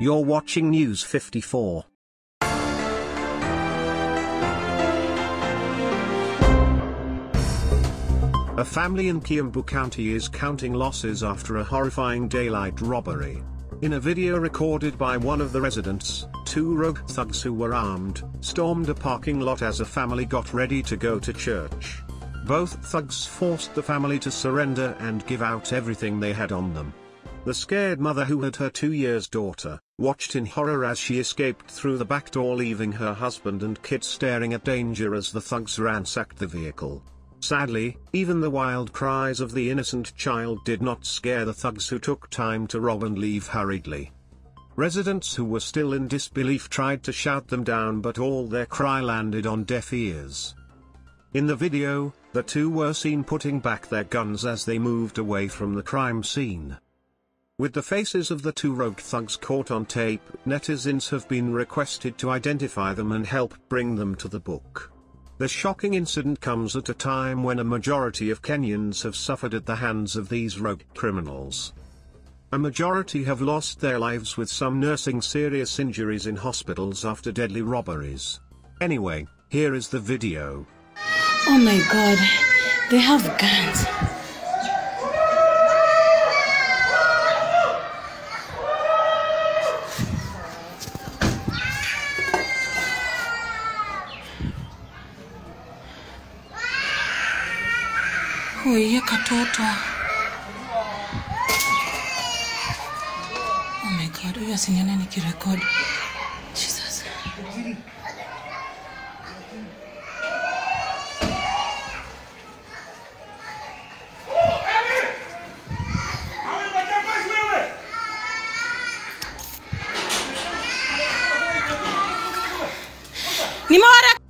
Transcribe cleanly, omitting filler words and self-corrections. You're watching News 54. A family in Kiambu County is counting losses after a horrifying daylight robbery. In a video recorded by one of the residents, two rogue thugs who were armed stormed a parking lot as a family got ready to go to church. Both thugs forced the family to surrender and give out everything they had on them. The scared mother, who had her 2-year-old daughter, watched in horror as she escaped through the back door, leaving her husband and kids staring at danger as the thugs ransacked the vehicle. Sadly, even the wild cries of the innocent child did not scare the thugs, who took time to rob and leave hurriedly. Residents who were still in disbelief tried to shout them down, but all their cry landed on deaf ears. In the video, the two were seen putting back their guns as they moved away from the crime scene. With the faces of the two rogue thugs caught on tape, netizens have been requested to identify them and help bring them to the book. The shocking incident comes at a time when a majority of Kenyans have suffered at the hands of these rogue criminals. A majority have lost their lives, with some nursing serious injuries in hospitals after deadly robberies. Anyway, here is the video. Oh my God, they have guns. Huye katoto. Oh my God, huyu asinyana nikirekod. Jesus. Nimara